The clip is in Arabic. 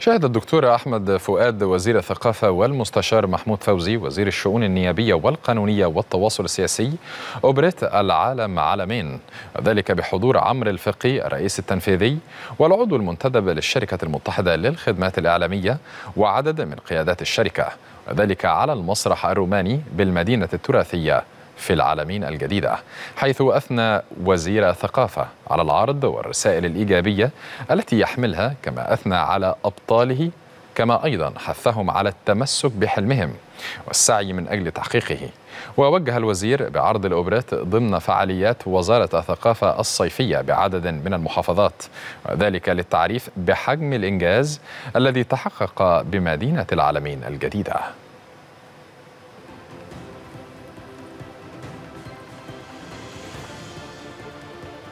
شهد الدكتور احمد فؤاد وزير الثقافة والمستشار محمود فوزي وزير الشؤون النيابية والقانونية والتواصل السياسي أوبرة العالم عالمين، وذلك بحضور عمرو الفقي الرئيس التنفيذي والعضو المنتدب للشركة المتحدة للخدمات الإعلامية وعدد من قيادات الشركة، وذلك على المسرح الروماني بالمدينة التراثية في العالمين الجديدة، حيث أثنى وزير الثقافة على العرض والرسائل الإيجابية التي يحملها، كما أثنى على أبطاله، كما أيضا حثهم على التمسك بحلمهم والسعي من أجل تحقيقه. ووجه الوزير بعرض الأوبرات ضمن فعاليات وزارة الثقافة الصيفية بعدد من المحافظات، وذلك للتعريف بحجم الإنجاز الذي تحقق بمدينة العالمين الجديدة.